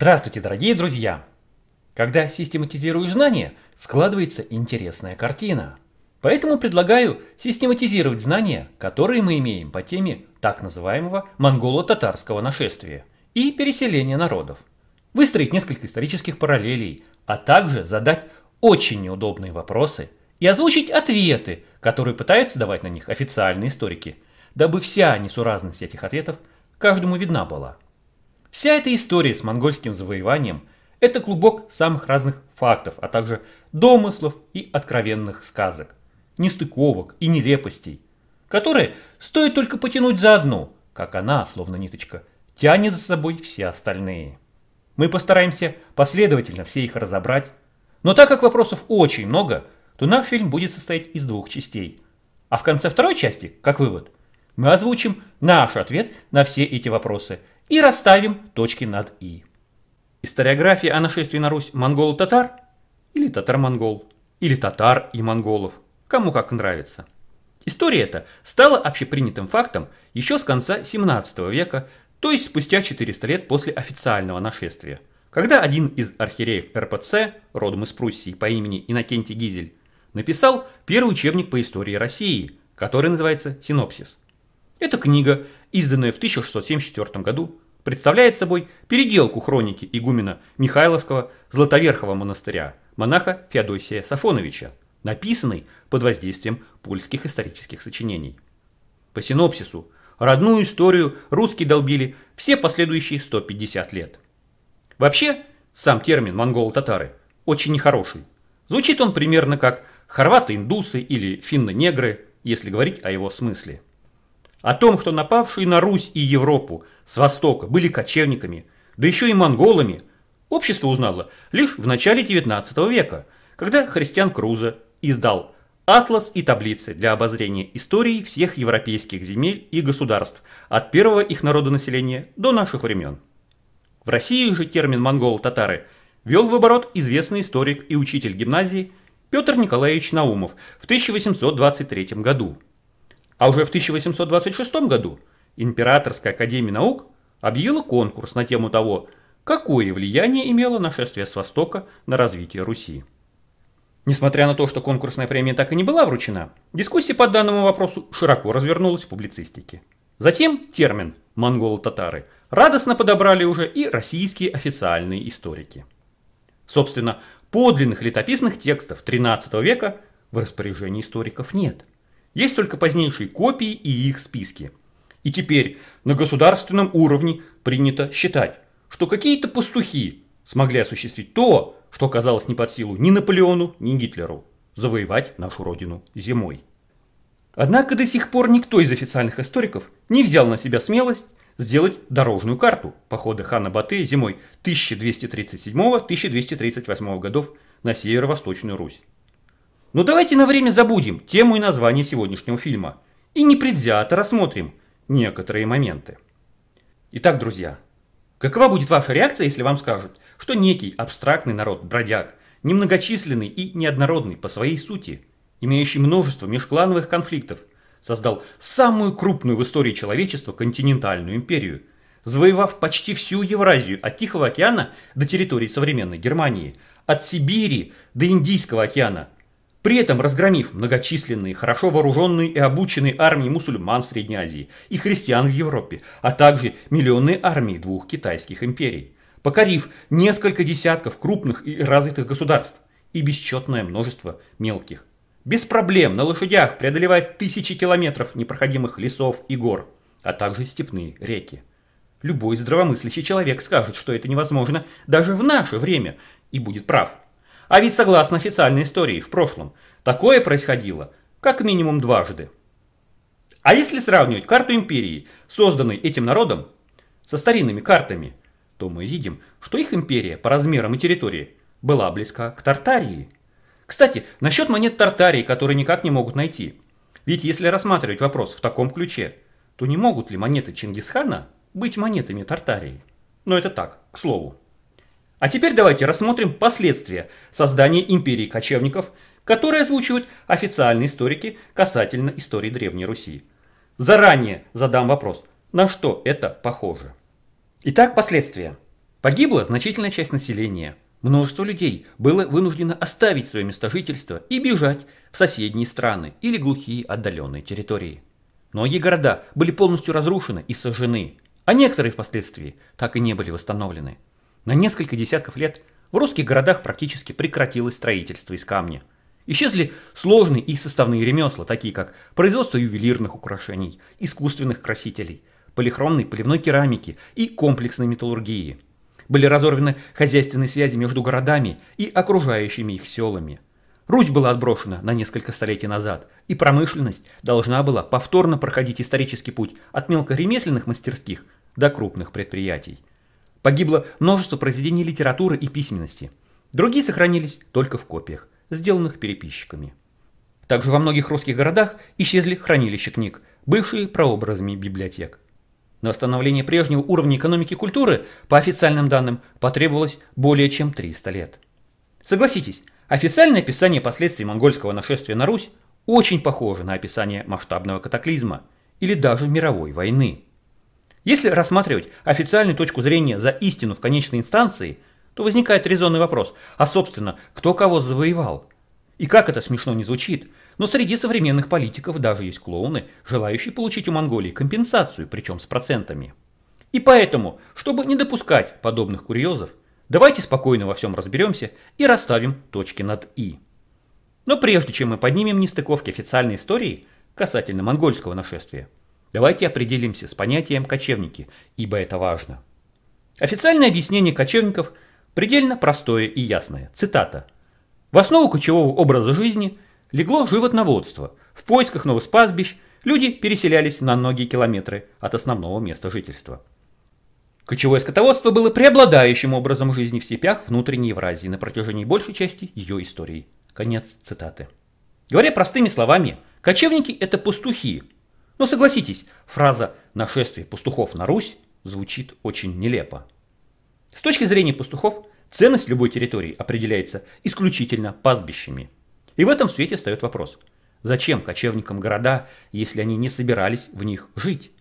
Здравствуйте, дорогие друзья! Когда систематизируешь знания, складывается интересная картина. Поэтому предлагаю систематизировать знания, которые мы имеем по теме так называемого монголо-татарского нашествия и переселения народов, выстроить несколько исторических параллелей, а также задать очень неудобные вопросы и озвучить ответы, которые пытаются давать на них официальные историки, дабы вся несуразность этих ответов каждому видна была. Вся эта история с монгольским завоеванием – это клубок самых разных фактов, а также домыслов и откровенных сказок, нестыковок и нелепостей, которые стоит только потянуть за одну, как она, словно ниточка, тянет за собой все остальные. Мы постараемся последовательно все их разобрать, но так как вопросов очень много, то наш фильм будет состоять из двух частей. А в конце второй части, как вывод, мы озвучим наш ответ на все эти вопросы – и расставим точки над «и». Историография о нашествии на Русь монголо-татар или татар-монгол, или татар и монголов, кому как нравится. История эта стала общепринятым фактом еще с конца 17 века, то есть спустя 400 лет после официального нашествия, когда один из архиереев РПЦ, родом из Пруссии по имени Иннокентий Гизель, написал первый учебник по истории России, который называется «Синопсис». Эта книга, изданная в 1674 году, представляет собой переделку хроники игумена Михайловского Златоверхового монастыря монаха Феодосия Сафоновича, написанной под воздействием польских исторических сочинений. По синопсису родную историю русские долбили все последующие 150 лет. Вообще, сам термин «монголо-татары» очень нехороший. Звучит он примерно как «хорваты-индусы» или «финно-негры», если говорить о его смысле. О том, что напавшие на Русь и Европу с востока были кочевниками, да еще и монголами, общество узнало лишь в начале 19 века, когда Христиан Крузе издал «Атлас и таблицы для обозрения истории всех европейских земель и государств от первого их народонаселения до наших времен». В России же термин «монголо-татары» ввел в оборот известный историк и учитель гимназии Петр Николаевич Наумов в 1823 году. А уже в 1826 году Императорская академия наук объявила конкурс на тему того, какое влияние имело нашествие с Востока на развитие Руси. Несмотря на то, что конкурсная премия так и не была вручена, дискуссия по данному вопросу широко развернулась в публицистике. Затем термин «монголо-татары» радостно подобрали уже и российские официальные историки. Собственно, подлинных летописных текстов XIII века в распоряжении историков нет. Есть только позднейшие копии и их списки. И теперь на государственном уровне принято считать, что какие-то пастухи смогли осуществить то, что оказалось не под силу ни Наполеону, ни Гитлеру – завоевать нашу родину зимой. Однако до сих пор никто из официальных историков не взял на себя смелость сделать дорожную карту похода хана Батыя зимой 1237-1238 годов на северо-восточную Русь. Но давайте на время забудем тему и название сегодняшнего фильма и непредвзято рассмотрим некоторые моменты. Итак, друзья, какова будет ваша реакция, если вам скажут, что некий абстрактный народ-бродяг, немногочисленный и неоднородный по своей сути, имеющий множество межклановых конфликтов, создал самую крупную в истории человечества континентальную империю, завоевав почти всю Евразию от Тихого океана до территории современной Германии, от Сибири до Индийского океана, при этом разгромив многочисленные, хорошо вооруженные и обученные армии мусульман в Средней Азии и христиан в Европе, а также миллионные армии двух китайских империй, покорив несколько десятков крупных и развитых государств и бесчетное множество мелких, без проблем на лошадях преодолевая тысячи километров непроходимых лесов и гор, а также степные реки. Любой здравомыслящий человек скажет, что это невозможно даже в наше время, и будет прав. А ведь, согласно официальной истории, в прошлом такое происходило как минимум дважды. А если сравнивать карту империи, созданной этим народом, со старинными картами, то мы видим, что их империя по размерам и территории была близка к Тартарии. Кстати, насчет монет Тартарии, которые никак не могут найти. Ведь если рассматривать вопрос в таком ключе, то не могут ли монеты Чингисхана быть монетами Тартарии? Но это так, к слову. А теперь давайте рассмотрим последствия создания империи кочевников, которые озвучивают официальные историки касательно истории Древней Руси. Заранее задам вопрос, на что это похоже. Итак, последствия. Погибла значительная часть населения. Множество людей было вынуждено оставить свое место жительства и бежать в соседние страны или глухие отдаленные территории. Многие города были полностью разрушены и сожжены, а некоторые впоследствии так и не были восстановлены. На несколько десятков лет в русских городах практически прекратилось строительство из камня. Исчезли сложные и составные ремесла, такие как производство ювелирных украшений, искусственных красителей, полихромной поливной керамики и комплексной металлургии. Были разорваны хозяйственные связи между городами и окружающими их селами. Русь была отброшена на несколько столетий назад, и промышленность должна была повторно проходить исторический путь от мелкоремесленных мастерских до крупных предприятий. Погибло множество произведений литературы и письменности. Другие сохранились только в копиях, сделанных переписчиками. Также во многих русских городах исчезли хранилища книг, бывшие прообразами библиотек. На восстановление прежнего уровня экономики и культуры, по официальным данным, потребовалось более чем 300 лет. Согласитесь, официальное описание последствий монгольского нашествия на Русь очень похоже на описание масштабного катаклизма или даже мировой войны. Если рассматривать официальную точку зрения за истину в конечной инстанции, то возникает резонный вопрос, а собственно, кто кого завоевал? И как это смешно не звучит, но среди современных политиков даже есть клоуны, желающие получить у Монголии компенсацию, причем с процентами. И поэтому, чтобы не допускать подобных курьезов, давайте спокойно во всем разберемся и расставим точки над «и». Но прежде чем мы поднимем нестыковки официальной истории касательно монгольского нашествия, давайте определимся с понятием «кочевники», ибо это важно. Официальное объяснение кочевников предельно простое и ясное. Цитата. В основу кочевого образа жизни легло животноводство. В поисках новых пастбищ люди переселялись на многие километры от основного места жительства. Кочевое скотоводство было преобладающим образом жизни в степях внутренней Евразии на протяжении большей части ее истории. Конец цитаты. Говоря простыми словами, кочевники – это пастухи. Но согласитесь, фраза «нашествие пастухов на Русь» звучит очень нелепо. С точки зрения пастухов, ценность любой территории определяется исключительно пастбищами. И в этом свете встает вопрос, зачем кочевникам города, если они не собирались в них жить?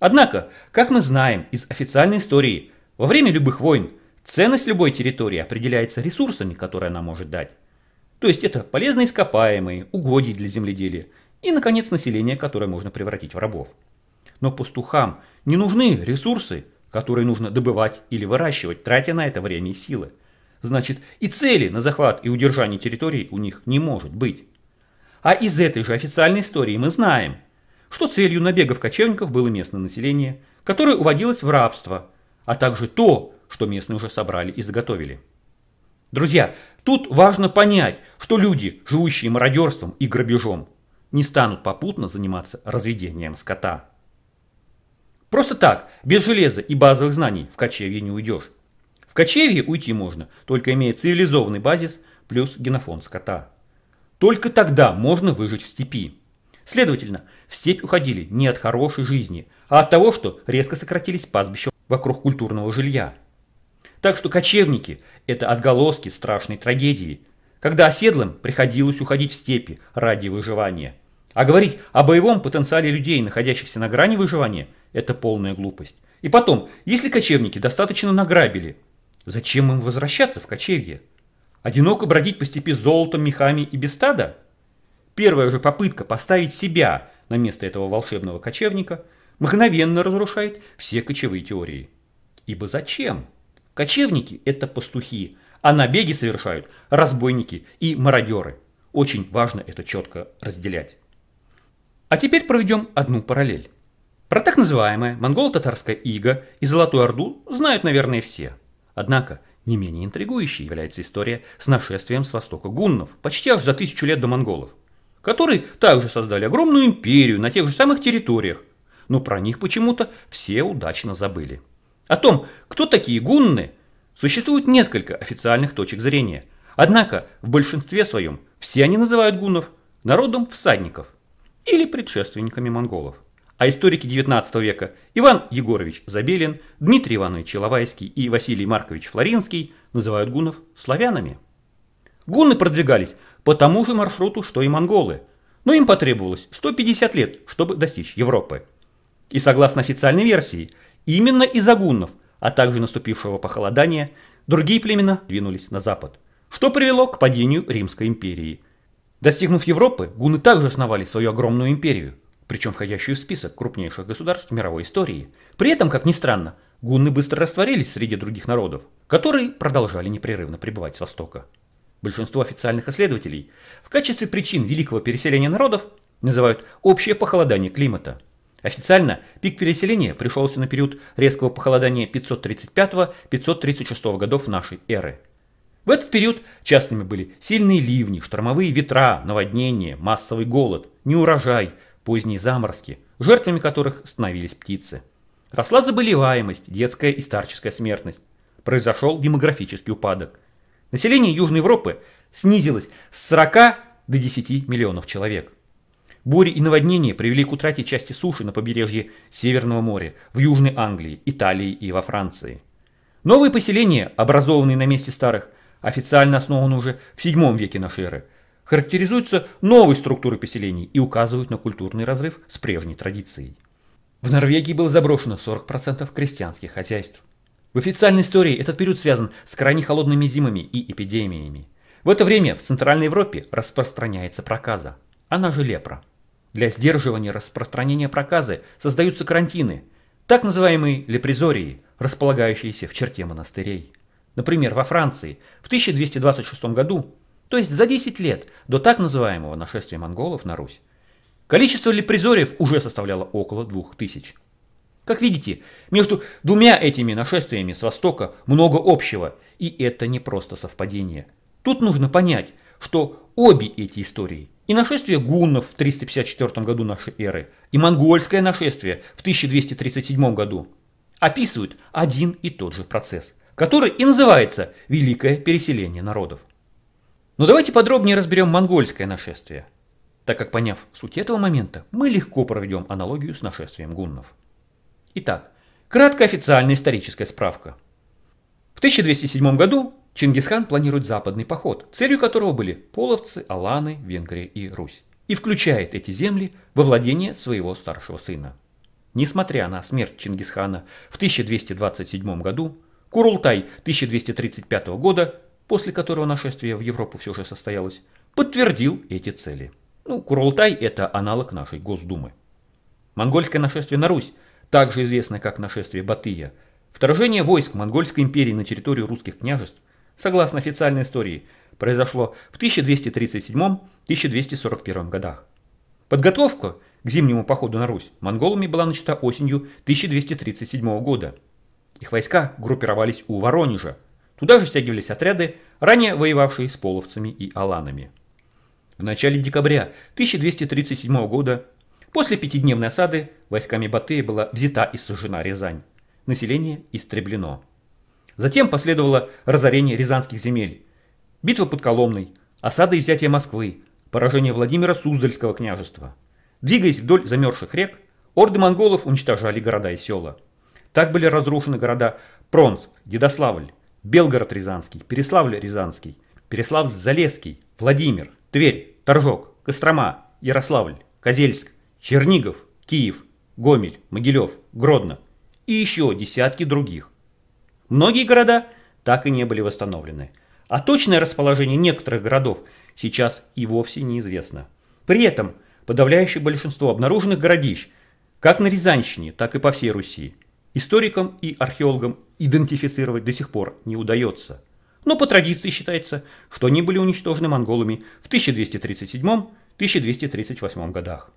Однако, как мы знаем из официальной истории, во время любых войн ценность любой территории определяется ресурсами, которые она может дать. То есть это полезные ископаемые, угодья для земледелия и, наконец, население, которое можно превратить в рабов. Но пастухам не нужны ресурсы, которые нужно добывать или выращивать, тратя на это время и силы. Значит, и цели на захват и удержание территории у них не может быть. А из этой же официальной истории мы знаем, что целью набегов кочевников было местное население, которое уводилось в рабство, а также то, что местные уже собрали и заготовили. Друзья, тут важно понять, что люди, живущие мародерством и грабежом, не станут попутно заниматься разведением скота. Просто так, без железа и базовых знаний в кочевье не уйдешь. В кочевье уйти можно, только имея цивилизованный базис плюс генофонд скота. Только тогда можно выжить в степи. Следовательно, в степь уходили не от хорошей жизни, а от того, что резко сократились пастбища вокруг культурного жилья. Так что кочевники – это отголоски страшной трагедии, когда оседлым приходилось уходить в степи ради выживания. А говорить о боевом потенциале людей, находящихся на грани выживания, это полная глупость. И потом, если кочевники достаточно награбили, зачем им возвращаться в кочевье? Одиноко бродить по степи с золотом, мехами и без стада? Первая же попытка поставить себя на место этого волшебного кочевника мгновенно разрушает все кочевые теории. Ибо зачем? Кочевники – это пастухи, а набеги совершают разбойники и мародеры. Очень важно это четко разделять. А теперь проведем одну параллель. Про так называемое монголо-татарское иго и Золотую Орду знают, наверное, все. Однако, не менее интригующей является история с нашествием с востока гуннов, почти аж за 1000 лет до монголов, которые также создали огромную империю на тех же самых территориях, но про них почему-то все удачно забыли. О том, кто такие гунны, существует несколько официальных точек зрения, однако в большинстве своем все они называют гуннов народом всадников или предшественниками монголов. А историки XIX века Иван Егорович Забелин, Дмитрий Иванович Еловайский и Василий Маркович Флоринский называют гуннов славянами. Гунны продвигались по тому же маршруту, что и монголы, но им потребовалось 150 лет, чтобы достичь Европы. И согласно официальной версии, именно из-за гуннов а также наступившего похолодания, другие племена двинулись на запад, что привело к падению Римской империи. Достигнув Европы, гунны также основали свою огромную империю, причем входящую в список крупнейших государств мировой истории. При этом, как ни странно, гунны быстро растворились среди других народов, которые продолжали непрерывно пребывать с востока. Большинство официальных исследователей в качестве причин великого переселения народов называют общее похолодание климата. Официально пик переселения пришелся на период резкого похолодания 535-536 годов нашей эры. В этот период частыми были сильные ливни, штормовые ветра, наводнения, массовый голод, неурожай, поздние заморозки, жертвами которых становились птицы. Росла заболеваемость, детская и старческая смертность. Произошел демографический упадок. Население Южной Европы снизилось с 40 до 10 миллионов человек. Бури и наводнения привели к утрате части суши на побережье Северного моря, в Южной Англии, Италии и во Франции. Новые поселения, образованные на месте старых, официально основаны уже в VII веке нашей эры, характеризуются новой структурой поселений и указывают на культурный разрыв с прежней традицией. В Норвегии было заброшено 40% крестьянских хозяйств. В официальной истории этот период связан с крайне холодными зимами и эпидемиями. В это время в Центральной Европе распространяется проказа, она же лепра. Для сдерживания распространения проказы создаются карантины, так называемые лепризории, располагающиеся в черте монастырей. Например, во Франции в 1226 году, то есть за 10 лет до так называемого нашествия монголов на Русь, количество лепризориев уже составляло около 2000. Как видите, между двумя этими нашествиями с востока много общего, и это не просто совпадение. Тут нужно понять, что обе эти истории, и нашествие гуннов в 354 году нашей эры, и монгольское нашествие в 1237 году, описывают один и тот же процесс, который и называется «Великое переселение народов». Но давайте подробнее разберем монгольское нашествие, так как, поняв суть этого момента, мы легко проведем аналогию с нашествием гуннов. Итак, краткая официальная историческая справка. В 1207 году Чингисхан планирует западный поход, целью которого были половцы, аланы, Венгрия и Русь, и включает эти земли во владение своего старшего сына. Несмотря на смерть Чингисхана в 1227 году, Курултай 1235 года, после которого нашествие в Европу все же состоялось, подтвердил эти цели. Курултай – это аналог нашей Госдумы. Монгольское нашествие на Русь, также известное как нашествие Батыя, вторжение войск Монгольской империи на территорию русских княжеств, согласно официальной истории, произошло в 1237-1241 годах. Подготовка к зимнему походу на Русь монголами была начата осенью 1237 года. Их войска группировались у Воронежа, туда же стягивались отряды, ранее воевавшие с половцами и аланами. В начале декабря 1237 года после пятидневной осады войсками Батыя была взята и сожжена Рязань. Население истреблено. Затем последовало разорение рязанских земель, битва под Коломной, осада и взятие Москвы, поражение Владимира Суздальского княжества. Двигаясь вдоль замерзших рек, орды монголов уничтожали города и села. Так были разрушены города Пронск, Дедославль, Белгород Рязанский, Переславль Рязанский, Переславль-Залесский, Владимир, Тверь, Торжок, Кострома, Ярославль, Козельск, Чернигов, Киев, Гомель, Могилев, Гродно и еще десятки других. Многие города так и не были восстановлены, а точное расположение некоторых городов сейчас и вовсе неизвестно. При этом подавляющее большинство обнаруженных городищ, как на Рязанщине, так и по всей Руси, историкам и археологам идентифицировать до сих пор не удается. Но по традиции считается, что они были уничтожены монголами в 1237-1238 годах.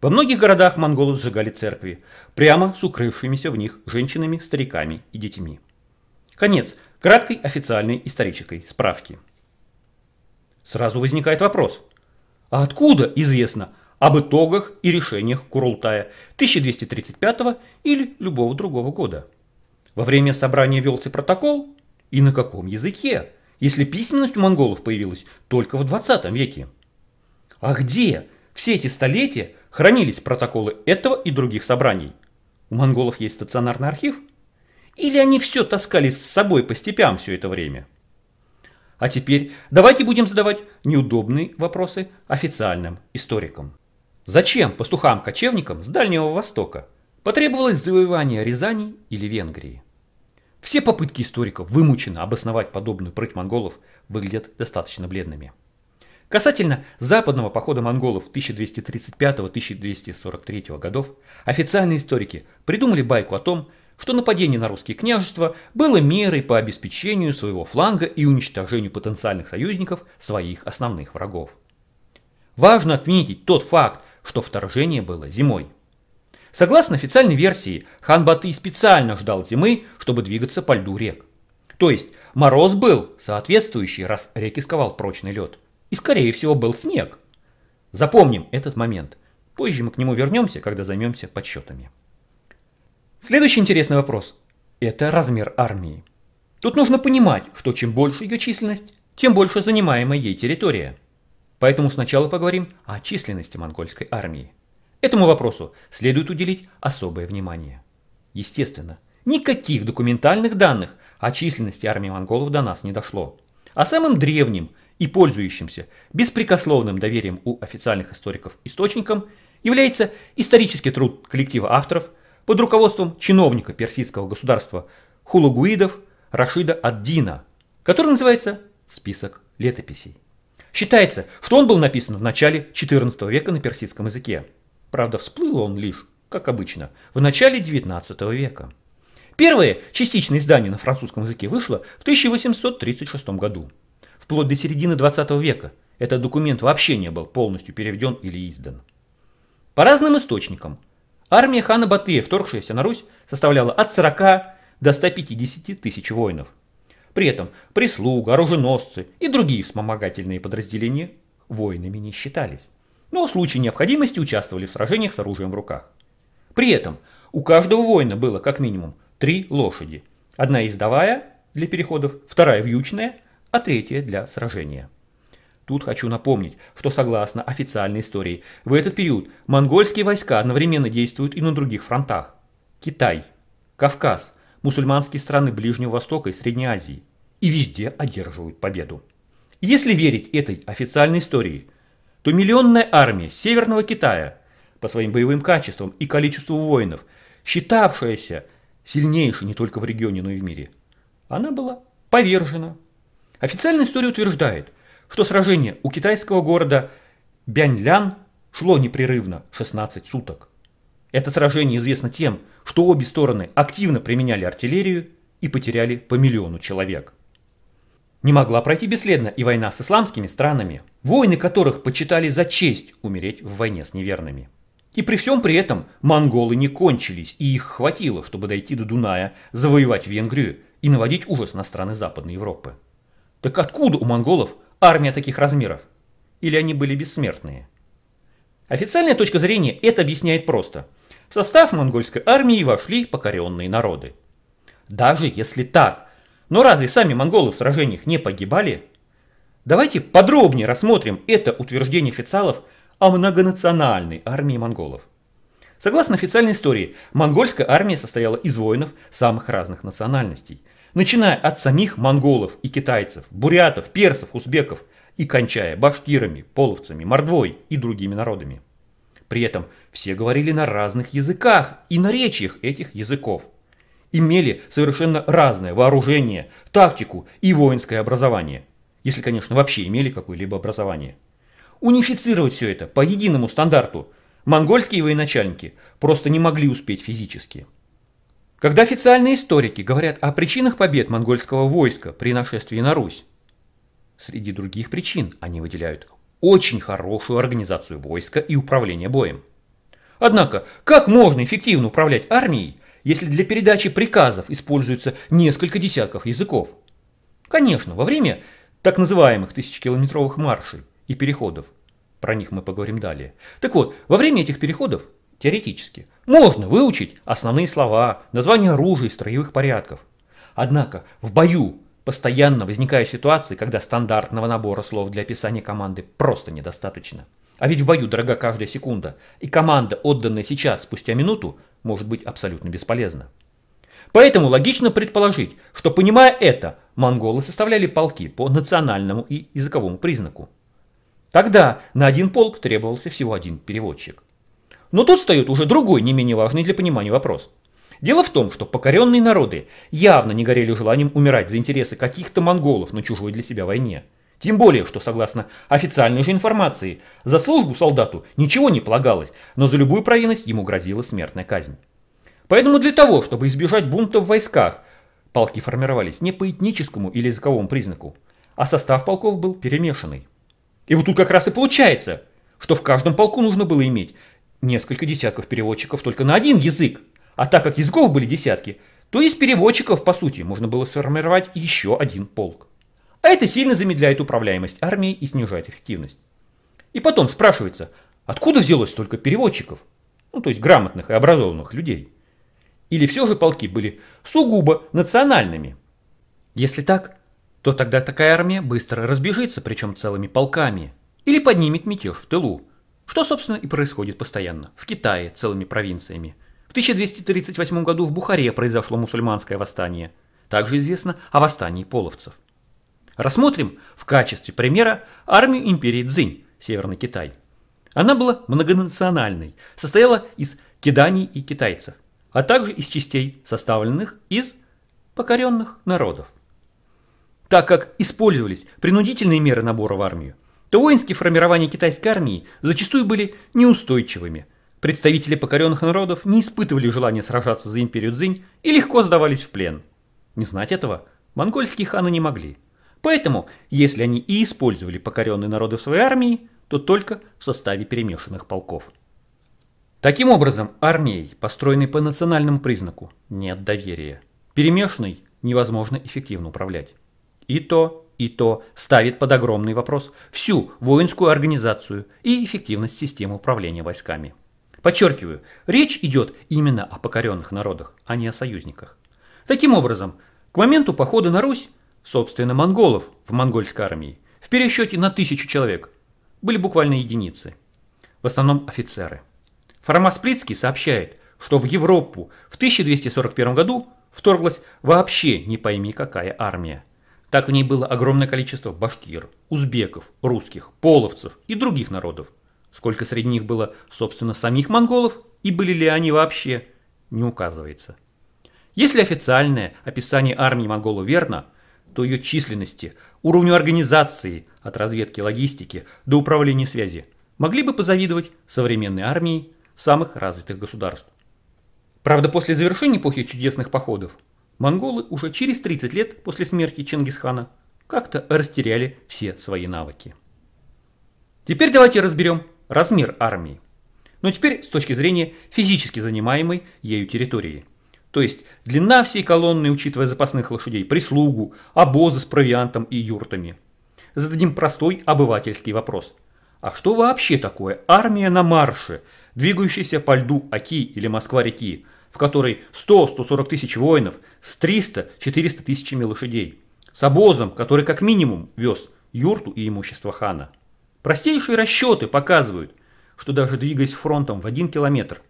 Во многих городах монголы сжигали церкви, прямо с укрывшимися в них женщинами, стариками и детьми. Конец краткой официальной исторической справки. Сразу возникает вопрос, а откуда известно об итогах и решениях Курултая 1235 или любого другого года? Во время собрания велся протокол? И на каком языке, если письменность у монголов появилась только в 20 веке? А где все эти столетия хранились протоколы этого и других собраний? У монголов есть стационарный архив? Или они все таскали с собой по степям все это время? А теперь давайте будем задавать неудобные вопросы официальным историкам. Зачем пастухам-кочевникам с Дальнего Востока потребовалось завоевание Рязани или Венгрии? Все попытки историков вымученно обосновать подобную прыть монголов выглядят достаточно бледными. Касательно западного похода монголов 1235-1243 годов, официальные историки придумали байку о том, что нападение на русские княжества было мерой по обеспечению своего фланга и уничтожению потенциальных союзников своих основных врагов. Важно отметить тот факт, что вторжение было зимой. Согласно официальной версии, хан Батый специально ждал зимы, чтобы двигаться по льду рек. То есть мороз был соответствующий, раз реки сковал прочный лед. И скорее всего был снег. Запомним этот момент. Позже мы к нему вернемся, когда займемся подсчетами. Следующий интересный вопрос – это размер армии. Тут нужно понимать, что чем больше ее численность, тем больше занимаемая ей территория. Поэтому сначала поговорим о численности монгольской армии. Этому вопросу следует уделить особое внимание. Естественно, никаких документальных данных о численности армии монголов до нас не дошло. А самым древним и пользующимся беспрекословным доверием у официальных историков источником является исторический труд коллектива авторов под руководством чиновника персидского государства Хулагуидов Рашида Аддина, который называется «Список летописей». Считается, что он был написан в начале XIV века на персидском языке. Правда, всплыл он лишь, как обычно, в начале XIX века. Первое частичное издание на французском языке вышло в 1836 году. Вплоть до середины XX века этот документ вообще не был полностью переведен или издан. По разным источникам, армия хана Батыя, вторгшаяся на Русь, составляла от 40 до 150 тысяч воинов. При этом прислуга, оруженосцы и другие вспомогательные подразделения воинами не считались, но в случае необходимости участвовали в сражениях с оружием в руках. При этом у каждого воина было как минимум 3 лошади. Одна ездовая для переходов, вторая вьючная, а третья для сражения. Тут хочу напомнить, что согласно официальной истории, в этот период монгольские войска одновременно действуют и на других фронтах. Китай, Кавказ, мусульманские страны Ближнего Востока и Средней Азии. И везде одерживают победу. Если верить этой официальной истории, то миллионная армия Северного Китая, по своим боевым качествам и количеству воинов, считавшаяся сильнейшей не только в регионе, но и в мире, она была повержена. Официальная история утверждает, что сражение у китайского города Бяньлян шло непрерывно 16 суток. Это сражение известно тем, что обе стороны активно применяли артиллерию и потеряли по 1 000 000 человек. Не могла пройти бесследно и война с исламскими странами, воины которых почитали за честь умереть в войне с неверными. И при всем при этом монголы не кончились, и их хватило, чтобы дойти до Дуная, завоевать Венгрию и наводить ужас на страны Западной Европы. Так откуда у монголов армия таких размеров? Или они были бессмертные? Официальная точка зрения это объясняет просто. В состав монгольской армии вошли покоренные народы. Даже если так, но разве сами монголы в сражениях не погибали? Давайте подробнее рассмотрим это утверждение официалов о многонациональной армии монголов. Согласно официальной истории, монгольская армия состояла из воинов самых разных национальностей, начиная от самих монголов и китайцев, бурятов, персов, узбеков и кончая башкирами, половцами, мордвой и другими народами. При этом все говорили на разных языках и наречиях этих языков. Имели совершенно разное вооружение, тактику и воинское образование. Если, конечно, вообще имели какое-либо образование. Унифицировать все это по единому стандарту монгольские военачальники просто не могли успеть физически. Когда официальные историки говорят о причинах побед монгольского войска при нашествии на Русь, среди других причин они выделяют очень хорошую организацию войска и управление боем. Однако, как можно эффективно управлять армией, если для передачи приказов используется несколько десятков языков? Конечно, во время так называемых тысячекилометровых маршей и переходов, про них мы поговорим далее. Так вот, во время этих переходов, теоретически, можно выучить основные слова, названия оружия и строевых порядков. Однако в бою постоянно возникают ситуации, когда стандартного набора слов для описания команды просто недостаточно. А ведь в бою дорога каждая секунда, и команда, отданная сейчас, спустя минуту, может быть абсолютно бесполезна. Поэтому логично предположить, что, понимая это, монголы составляли полки по национальному и языковому признаку. Тогда на один полк требовался всего один переводчик. Но тут встает уже другой, не менее важный для понимания вопрос. Дело в том, что покоренные народы явно не горели желанием умирать за интересы каких-то монголов на чужой для себя войне. Тем более, что согласно официальной же информации, за службу солдату ничего не полагалось, но за любую провинность ему грозила смертная казнь. Поэтому для того, чтобы избежать бунта в войсках, полки формировались не по этническому или языковому признаку, а состав полков был перемешанный. И вот тут как раз и получается, что в каждом полку нужно было иметь несколько десятков переводчиков только на один язык, а так как языков были десятки, то из переводчиков, по сути, можно было сформировать еще один полк. А это сильно замедляет управляемость армией и снижает эффективность. И потом спрашивается, откуда взялось столько переводчиков, то есть грамотных и образованных людей? Или все же полки были сугубо национальными? Если так, то тогда такая армия быстро разбежится, причем целыми полками, или поднимет мятеж в тылу, что, собственно, и происходит постоянно, в Китае целыми провинциями. В 1238 году в Бухаре произошло мусульманское восстание, также известно о восстании половцев. Рассмотрим в качестве примера армию империи Цзинь, Северный Китай. Она была многонациональной, состояла из киданий и китайцев, а также из частей, составленных из покоренных народов. Так как использовались принудительные меры набора в армию, то воинские формирования китайской армии зачастую были неустойчивыми. Представители покоренных народов не испытывали желания сражаться за империю Цзинь и легко сдавались в плен. Не знать этого монгольские ханы не могли. Поэтому, если они и использовали покоренные народы в своей армии, то только в составе перемешанных полков. Таким образом, армией, построенной по национальному признаку, нет доверия. Перемешанной невозможно эффективно управлять. И то ставит под огромный вопрос всю воинскую организацию и эффективность системы управления войсками. Подчеркиваю, речь идет именно о покоренных народах, а не о союзниках. Таким образом, к моменту похода на Русь, собственно, монголов в монгольской армии в пересчете на 1000 человек были буквально единицы, в основном офицеры. Фармасплицкий сообщает, что в Европу в 1241 году вторглась вообще не пойми какая армия. Так в ней было огромное количество башкир, узбеков, русских, половцев и других народов. Сколько среди них было, собственно, самих монголов и были ли они вообще, не указывается. Если официальное описание армии монголов верно, то ее численности, уровню организации, от разведки, логистики до управления связи, могли бы позавидовать современной армии самых развитых государств. Правда, после завершения эпохи чудесных походов, монголы уже через 30 лет после смерти Чингисхана как-то растеряли все свои навыки. Теперь давайте разберем размер армии, но теперь с точки зрения физически занимаемой ею территории. То есть длина всей колонны, учитывая запасных лошадей, прислугу, обозы с провиантом и юртами. Зададим простой обывательский вопрос. А что вообще такое армия на марше, двигающаяся по льду Оки или Москва-реки, в которой 100-140 тысяч воинов с 300-400 тысячами лошадей, с обозом, который как минимум вез юрту и имущество хана? Простейшие расчеты показывают, что даже двигаясь фронтом в 1 километр,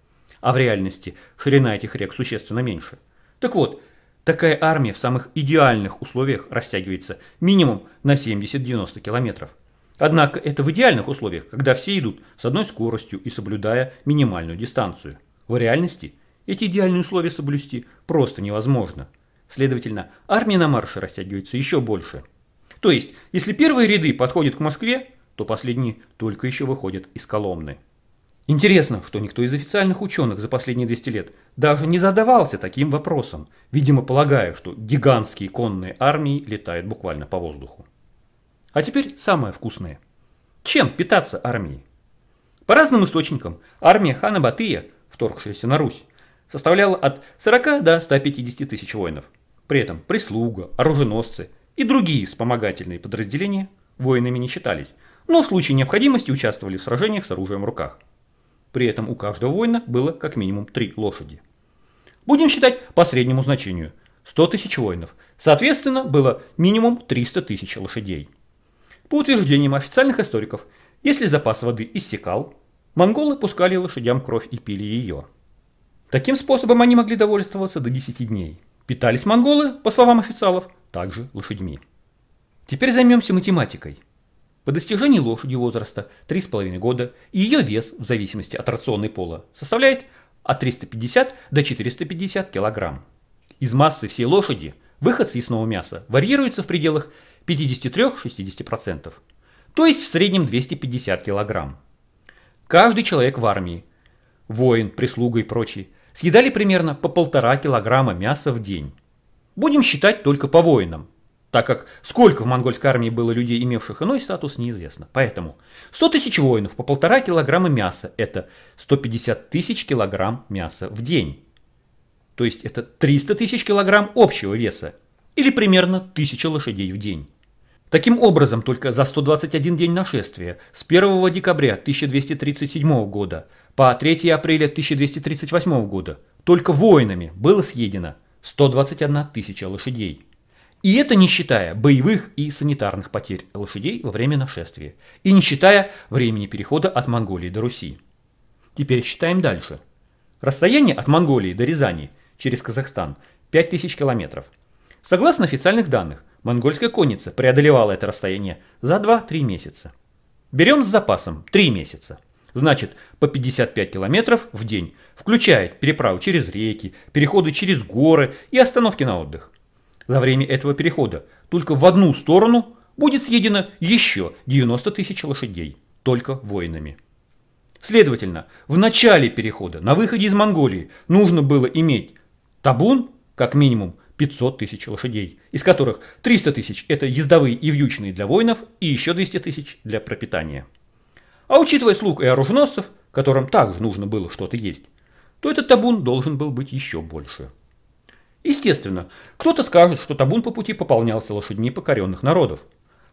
а в реальности ширина этих рек существенно меньше. Так вот, такая армия в самых идеальных условиях растягивается минимум на 70-90 километров. Однако это в идеальных условиях, когда все идут с одной скоростью и соблюдая минимальную дистанцию. В реальности эти идеальные условия соблюсти просто невозможно. Следовательно, армия на марше растягивается еще больше. То есть, если первые ряды подходят к Москве, то последние только еще выходят из Коломны. Интересно, что никто из официальных ученых за последние 200 лет даже не задавался таким вопросом, видимо полагая, что гигантские конные армии летают буквально по воздуху. А теперь самое вкусное. Чем питаться армией? По разным источникам армия хана Батыя, вторгшаяся на Русь, составляла от 40 до 150 тысяч воинов. При этом прислуга, оруженосцы и другие вспомогательные подразделения воинами не считались, но в случае необходимости участвовали в сражениях с оружием в руках. При этом у каждого воина было как минимум 3 лошади. Будем считать по среднему значению 100 тысяч воинов, соответственно было минимум 300 тысяч лошадей. По утверждениям официальных историков, если запас воды иссякал, монголы пускали лошадям кровь и пили ее. Таким способом они могли довольствоваться до 10 дней. Питались монголы, по словам официалов, также лошадьми. Теперь займемся математикой. По достижении лошади возраста 3,5 года и ее вес, в зависимости от рациона и пола, составляет от 350 до 450 килограмм. Из массы всей лошади выход съестного мяса варьируется в пределах 53–60%, то есть в среднем 250 килограмм. Каждый человек в армии, воин, прислуга и прочие, съедали примерно по 1,5 килограмма мяса в день. Будем считать только по воинам, так как сколько в монгольской армии было людей, имевших иной статус, неизвестно. Поэтому 100 тысяч воинов по 1,5 килограмма мяса – это 150 тысяч килограмм мяса в день. То есть это 300 тысяч килограмм общего веса, или примерно 1000 лошадей в день. Таким образом, только за 121 день нашествия, с 1 декабря 1237 года по 3 апреля 1238 года, только воинами было съедено 121 тысяча лошадей. И это не считая боевых и санитарных потерь лошадей во время нашествия, и не считая времени перехода от Монголии до Руси. Теперь считаем дальше. Расстояние от Монголии до Рязани через Казахстан 5000 километров. Согласно официальных данных, монгольская конница преодолевала это расстояние за 2–3 месяца. Берем с запасом 3 месяца. Значит, по 55 километров в день, включая переправы через реки, переходы через горы и остановки на отдых. За время этого перехода только в одну сторону будет съедено еще 90 тысяч лошадей, только воинами. Следовательно, в начале перехода, на выходе из Монголии, нужно было иметь табун, как минимум, 500 тысяч лошадей, из которых 300 тысяч – это ездовые и вьючные для воинов, и еще 200 тысяч для пропитания. А учитывая слуг и оруженосцев, которым также нужно было что-то есть, то этот табун должен был быть еще больше. Естественно, кто-то скажет, что табун по пути пополнялся лошадьми покоренных народов.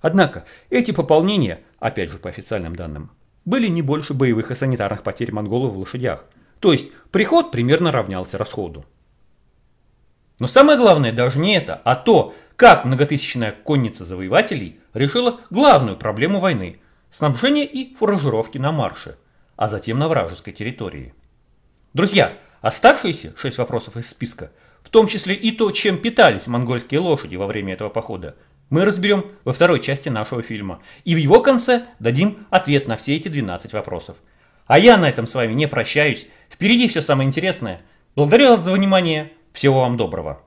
Однако эти пополнения, опять же по официальным данным, были не больше боевых и санитарных потерь монголов в лошадях, то есть приход примерно равнялся расходу. Но самое главное даже не это, а то, как многотысячная конница завоевателей решила главную проблему войны – снабжение и фуражировки на марше, а затем на вражеской территории. Друзья, оставшиеся 6 вопросов из списка, в том числе и то, чем питались монгольские лошади во время этого похода, мы разберем во второй части нашего фильма, и в его конце дадим ответ на все эти 12 вопросов. А я на этом с вами не прощаюсь, впереди все самое интересное. Благодарю вас за внимание. Всего вам доброго!